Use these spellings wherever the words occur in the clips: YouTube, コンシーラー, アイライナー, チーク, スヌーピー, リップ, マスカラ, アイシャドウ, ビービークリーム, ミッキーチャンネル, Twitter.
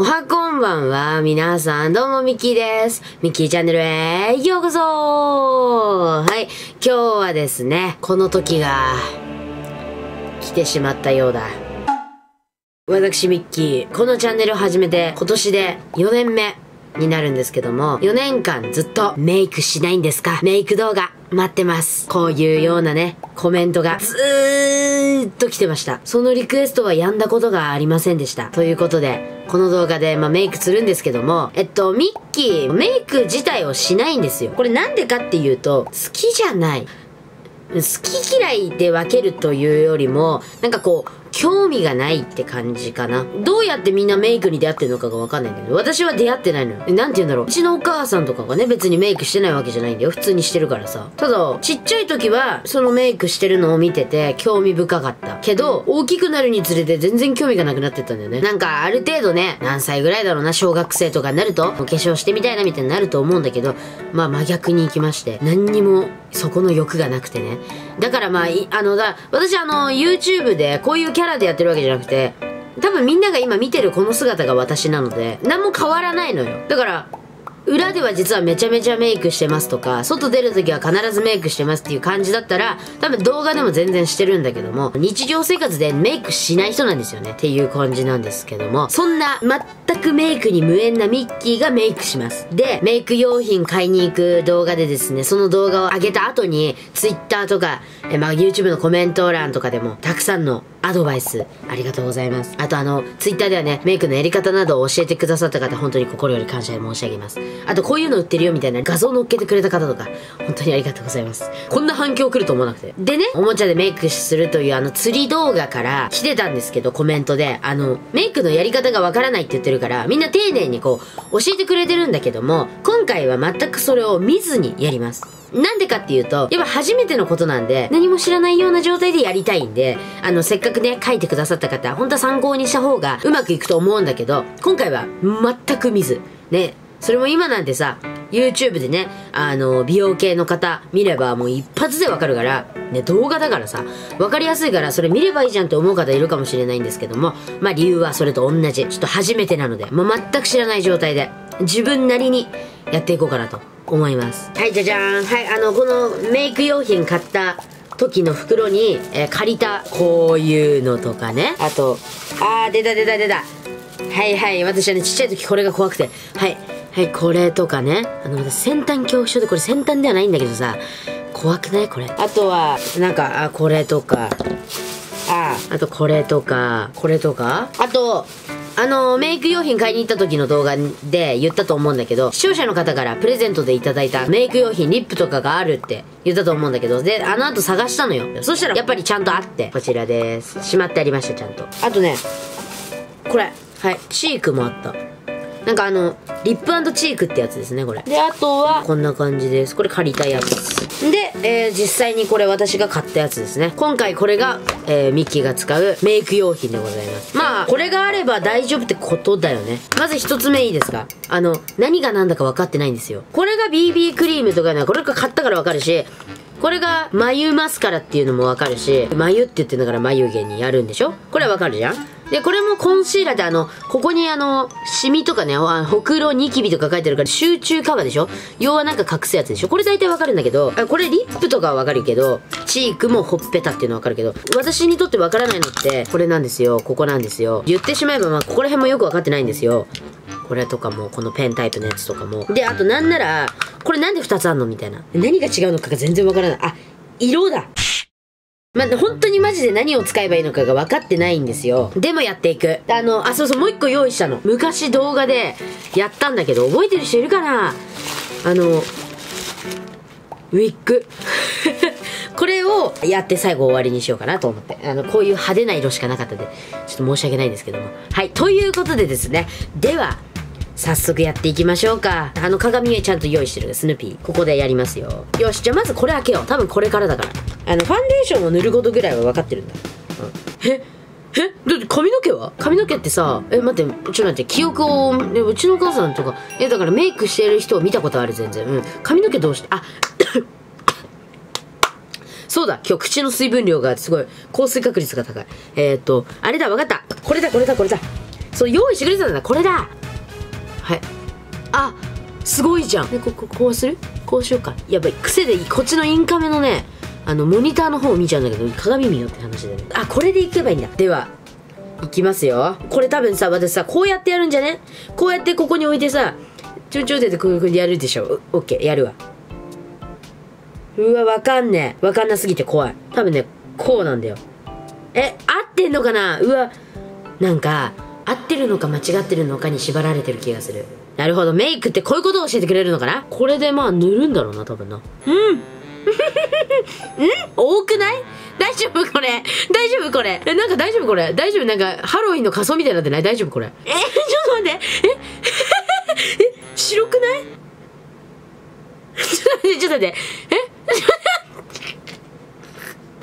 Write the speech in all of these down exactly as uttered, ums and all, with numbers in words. おはこんばんは、皆さんどうもミッキーです。ミッキーチャンネルへようこそ。はい、今日はですね、この時が来てしまったようだ。私ミッキー、このチャンネルを始めて今年でよねんめになるんですけども、よねんかんずっとメイクしないんですか？メイク動画待ってます。こういうようなね、コメントがずーっと来てました。そのリクエストはやんだことがありませんでした。ということで、この動画で、まあ、メイクするんですけども、えっと、ミッキー、メイク自体をしないんですよ。これなんでかっていうと、好きじゃない。好き嫌いで分けるというよりも、なんかこう、興味がないって感じかな。どうやってみんなメイクに出会ってるのかがわかんないんだけど、私は出会ってないのよ。え、なんて言うんだろう。うちのお母さんとかがね、別にメイクしてないわけじゃないんだよ。普通にしてるからさ。ただ、ちっちゃい時は、そのメイクしてるのを見てて、興味深かった。けど、大きくなるにつれて全然興味がなくなってったんだよね。なんか、ある程度ね、何歳ぐらいだろうな、小学生とかになると、お化粧してみたいなみたいになると思うんだけど、まあ真逆に行きまして、何にも、そこの欲がなくてね。だからまあ、いあの、だ、私あの、YouTube で、こういうキャラでやってるわけじゃなくて、多分みんなが今見てるこの姿が私なので、何も変わらないのよ。だから、裏では実はめちゃめちゃメイクしてますとか、外出るときは必ずメイクしてますっていう感じだったら、多分動画でも全然してるんだけども、日常生活でメイクしない人なんですよね。っていう感じなんですけども、そんな全くメイクに無縁なミッキーがメイクします。で、メイク用品買いに行く動画でですね、その動画を上げた後に、Twitter とか、えまあ YouTube のコメント欄とかでも、たくさんのアドバイス、ありがとうございます。あとあの、Twitter ではね、メイクのやり方などを教えてくださった方、本当に心より感謝で申し上げます。あとこういうの売ってるよみたいな画像載っけてくれた方とか、本当にありがとうございます。こんな反響来ると思わなくて。でね、おもちゃでメイクするというあの釣り動画から来てたんですけど、コメントで、あの、メイクのやり方がわからないって言ってるから、みんな丁寧にこう、教えてくれてるんだけども、今回は全くそれを見ずにやります。なんでかっていうと、やっぱ初めてのことなんで、何も知らないような状態でやりたいんで、あの、せっかくね、書いてくださった方、本当は参考にした方がうまくいくと思うんだけど、今回は全く見ず。ね、それも今なんてさ、YouTube でね、あの、美容系の方見ればもう一発でわかるから、ね、動画だからさ、わかりやすいからそれ見ればいいじゃんって思う方いるかもしれないんですけども、まあ理由はそれと同じ。ちょっと初めてなので、もう全く知らない状態で、自分なりにやっていこうかなと思います。はい、じゃじゃーん。はい、あの、このメイク用品買った時の袋に、えー、借りた、こういうのとかね。あと、あー、出た出た出た。はいはい、私はね、ちっちゃい時これが怖くて、はい。はい、これとかね。あの、先端恐怖症で、これ先端ではないんだけどさ、怖くないこれ。あとは、なんか、あ、これとか、あ、あとこれとか、これとか、あと、あの、メイク用品買いに行った時の動画で言ったと思うんだけど、視聴者の方からプレゼントでいただいたメイク用品、リップとかがあるって言ったと思うんだけど、で、あの後探したのよ。そしたら、やっぱりちゃんとあって、こちらです。しまってありました、ちゃんと。あとね、これ、はい、チークもあった。なんかあの、リップ&チークってやつですね、これ。で、あとは、こんな感じです。これ借りたやつ。で、えー、実際にこれ私が買ったやつですね。今回これが、えー、ミッキーが使うメイク用品でございます。まあ、これがあれば大丈夫ってことだよね。まず一つ目いいですか？あの、何が何だか分かってないんですよ。これが ビービー クリームとかね、これが買ったから分かるし、これが眉マスカラっていうのもわかるし、眉って言ってんだから眉毛にやるんでしょ？これはわかるじゃん？で、これもコンシーラーであの、ここにあの、シミとかね、あほくろ、ニキビとか書いてるから集中カバーでしょ？要はなんか隠すやつでしょ？これ大体わかるんだけど、これリップとかはわかるけど、チークもほっぺたっていうのはわかるけど、私にとってわからないのって、これなんですよ。ここなんですよ。言ってしまえばまあ、ここら辺もよくわかってないんですよ。これとかも、このペンタイプのやつとかも。で、あとなんなら、これなんでふたつあんのみたいな。何が違うのかが全然わからない。あ、色だ。ま、本当にマジで何を使えばいいのかが分かってないんですよ。でもやっていく。あの、あ、そうそう、もう一個用意したの。昔動画でやったんだけど、覚えてる人いるかな？あの、ウィッグ。これをやって最後終わりにしようかなと思って。あの、こういう派手な色しかなかったんで、ちょっと申し訳ないんですけども。はい、ということでですね。では、早速やっていきましょうか。あの鏡はちゃんと用意してるスヌーピー。ここでやりますよ。よし、じゃあまずこれ開けよう。多分これからだから。あの、ファンデーションを塗ることぐらいは分かってるんだ。うん、ええだって髪の毛は髪の毛ってさ、え、待って、ちょっと待って、記憶を、うちのお母さんとか、え、だからメイクしてる人を見たことある、全然。うん。髪の毛どうして、あ、そうだ、今日口の水分量がすごい、降水確率が高い。えー、っと、あれだ、分かった。これだ、これだ、これだ。そう用意してくれてたんだ、これだ。はい、あ、すごいじゃん。でこここうする、こうしようか。やばい、癖でこっちのインカメのね、あのモニターの方を見ちゃうんだけど、鏡見よって話でね。あ、これでいけばいいんだ。ではいきますよ。これ多分さ、私さ、こうやってやるんじゃね。こうやってここに置いてさ、ちょんちょんってこういうふうにやるでしょ。オッケー、やるわ。うわ、わかんねえ。わかんなすぎて怖い。多分ね、こうなんだよ。え、合ってんのかな。うわ、なんか合ってるのか間違ってるのかに縛られてる気がする。なるほど、メイクってこういうことを教えてくれるのかな。これでまあ塗るんだろうな、多分な。うんん、多くない？大丈夫これ、大丈夫これ、え、なんか大丈夫これ、大丈夫、なんかハロウィンの仮装みたいになってない？大丈夫これ。え、ちょっと待って、ええ、白くない？ちょっと待って、ちょっと待って、えちょっと待って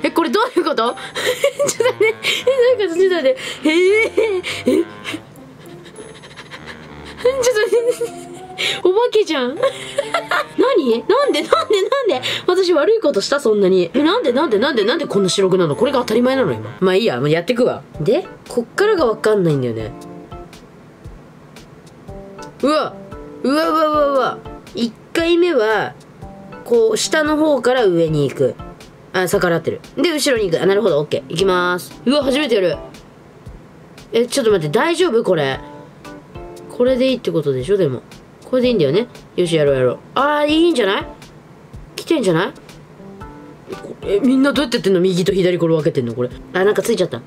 え、これどういうこと？ちょっと待って、え、なんかちょっと待って、ええええちょっと待って、お化けじゃん何？なんでなんでなんで私悪いことした？そんなに。え、なんでなんでなんでなんでこんな白くなの？これが当たり前なの今。まあいいや、もうやってくわ。で、こっからがわかんないんだよね。うわうわうわうわうわ。いっかいめは、こう、下の方から上に行く。あ、逆らってる。で、後ろに行く。あ、なるほど、オッケー。行きまーす。うわ、初めてやる。え、ちょっと待って、大丈夫これ。これでいいってことでしょ、でも。これでいいんだよね。よし、やろうやろう。あー、いいんじゃない？来てんじゃない？え、みんなどうやってやってんの？右と左これ分けてんのこれ。あ、なんかついちゃった。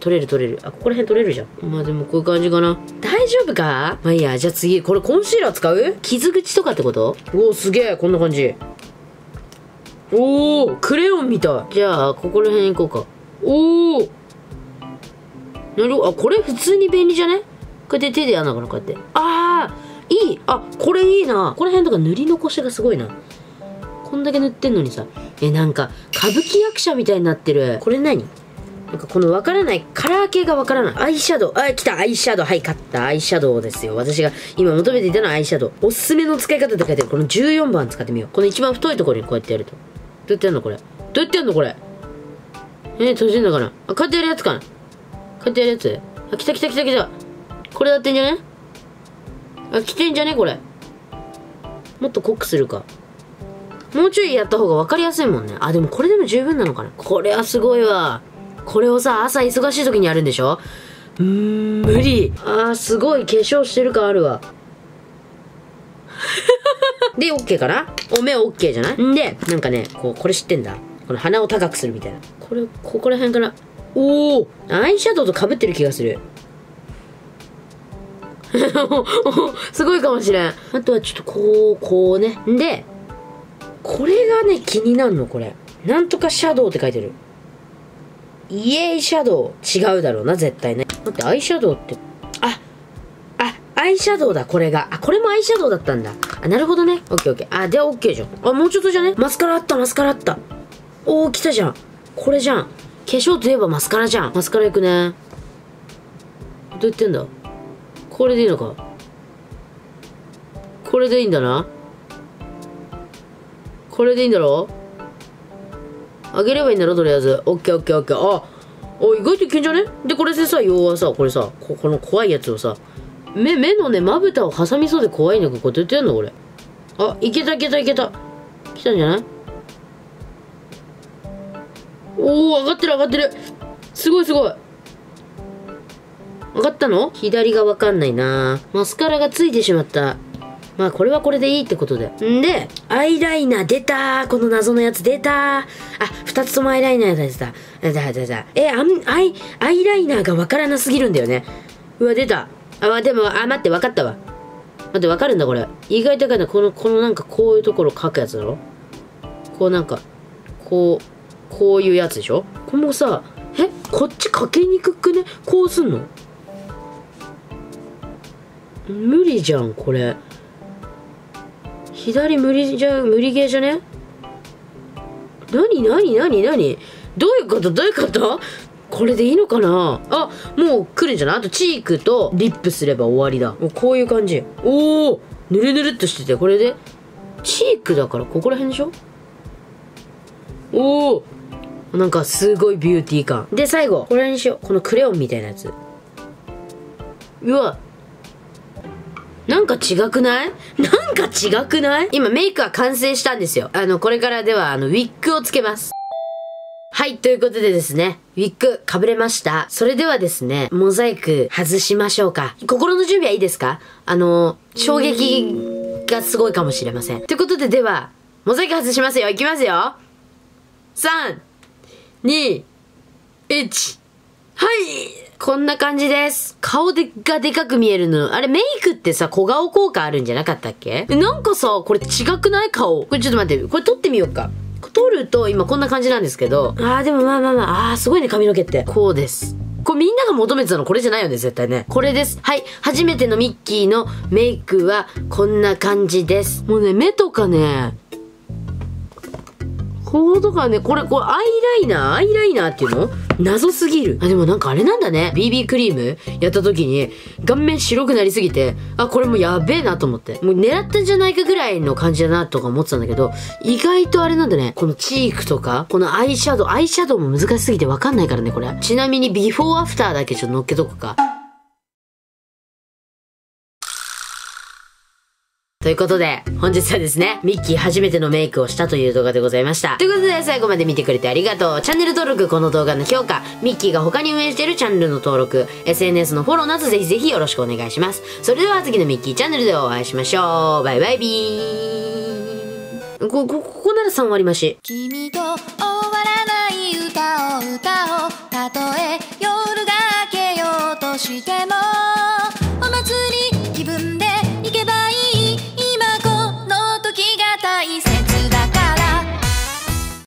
取れる取れる。あ、ここら辺取れるじゃん。まあでもこういう感じかな。大丈夫か？まあいいや、じゃあ次。これコンシーラー使う？傷口とかってこと？おー、すげえ、こんな感じ。おー、クレヨンみたい。じゃあ、ここら辺行こうか。おー。なるほど。あ、これ普通に便利じゃね？こうやって手でやんのかな、こうやって。ああ、いい。あ、これいいな。ここら辺とか塗り残しがすごいな。こんだけ塗ってんのにさ。え、なんか歌舞伎役者みたいになってる。これ何？なんかこのわからないカラー系がわからない。アイシャドウ、あ、来た、アイシャドウ、はい、買った。アイシャドウですよ、私が今求めていたのはアイシャドウ。おすすめの使い方って書いてある。このじゅうよんばん使ってみよう。この一番太いところにこうやってやると。どうやってやんのこれ、どうやってやんのこれ。えー、閉じるのかな。あ、こうやってやるやつかな、こうやってやるやつ。あ、来た来た来た来た。これだってんじゃね。あ、来てんじゃねこれ。もっと濃くするか。もうちょいやった方が分かりやすいもんね。あ、でもこれでも十分なのかな。これはすごいわ。これをさ、朝忙しい時にやるんでしょ。うーん、無理。あー、すごい化粧してる感あるわで、オッケーかな。お目オッケーじゃないんで、なんかね、こう、これ知ってんだ。この鼻を高くするみたいな。これ、ここら辺から。おお、アイシャドウとかぶってる気がするすごいかもしれん。あとはちょっとこう、こうね。で、これがね、気になるの、これ。なんとかシャドウって書いてる。イエーイシャドウ。違うだろうな、絶対ね。待って、アイシャドウって、あ、あ、アイシャドウだ、これが。あ、これもアイシャドウだったんだ。あ、なるほどね。オッケーオッケー。あ、で、オッケーじゃん。あ、もうちょっとじゃね。マスカラあった、マスカラあった。おー、来たじゃん。これじゃん。化粧といえばマスカラじゃん。マスカラいくね。どう言ってんだ。これでいいのか。これでいいんだな。これでいいんだろ。あげればいいんだろ、とりあえず。オッケーオッケーオッケー。あ、お、意外といけんじゃね。で、これでさ、要はさ、これさ、こ、この怖いやつをさ、目、目のね、まぶたを挟みそうで怖いんだけど、こうやってやんのこれ。あ、いけたいけたいけた。来たんじゃない。おー、上がってる上がってる。すごいすごい。分かったの？左が分かんないな。マスカラがついてしまった。まあこれはこれでいいってことで。んで、アイライナー出たー。この謎のやつ出たー。あ、二つともアイライナー出てた。出た出た。え、あん、アイ、アイライナーが分からなすぎるんだよね。うわ、出た。あ、でも、あ、待って、分かったわ。待って、分かるんだこれ。意外と分かんない。この、このなんかこういうところ描くやつだろ？こうなんか、こう、こういうやつでしょ？このさ、え、こっち描けにくくね？こうすんの？無理じゃんこれ。左無理じゃ、無理ゲーじゃね。なになになになに、どういうことどういうこと。これでいいのかな。あ、もう来るんじゃない。あとチークとリップすれば終わりだ。もうこういう感じ。おお、ぬるぬるっとしてて。これでチークだからここら辺でしょ。おお、なんかすごいビューティー感で、最後これにしよう。このクレヨンみたいなやつ。うわ、なんか違くない？なんか違くない？今メイクは完成したんですよ。あの、これからではあのウィッグをつけます。はい、ということでですね、ウィッグかぶれました。それではですね、モザイク外しましょうか。心の準備はいいですか？あの、衝撃がすごいかもしれません。ということで、では、モザイク外しますよ。いきますよ。さん、に、いち。はい！こんな感じです。顔でがでかく見えるの。あれ、メイクってさ、小顔効果あるんじゃなかったっけ？なんかさ、これ違くない？顔。これちょっと待って、これ撮ってみようか。撮ると、今こんな感じなんですけど。あー、でもまあまあまあ、あー、すごいね、髪の毛って。こうです。これみんなが求めてたのこれじゃないよね、絶対ね。これです。はい。初めてのミッキーのメイクは、こんな感じです。もうね、目とかね、こことかね、これ、これ、アイライナー、アイライナーっていうの？謎すぎる。あ、でもなんかあれなんだね。ビービー クリームやった時に、顔面白くなりすぎて、あ、これもうやべえなと思って。もう狙ったんじゃないかぐらいの感じだなとか思ってたんだけど、意外とあれなんだね。このチークとか、このアイシャドウ、アイシャドウも難しすぎてわかんないからね、これ。ちなみにビフォーアフターだけちょっと乗っけとくか。ということで、本日はですね、ミッキー初めてのメイクをしたという動画でございました。ということで、最後まで見てくれてありがとう。チャンネル登録、この動画の評価、ミッキーが他に運営しているチャンネルの登録、エスエヌエス のフォローなどぜひぜひよろしくお願いします。それでは次のミッキーチャンネルでお会いしましょう。バイバイビー。こ、こ、ここならさん割増し。君と終わらない歌を歌おう。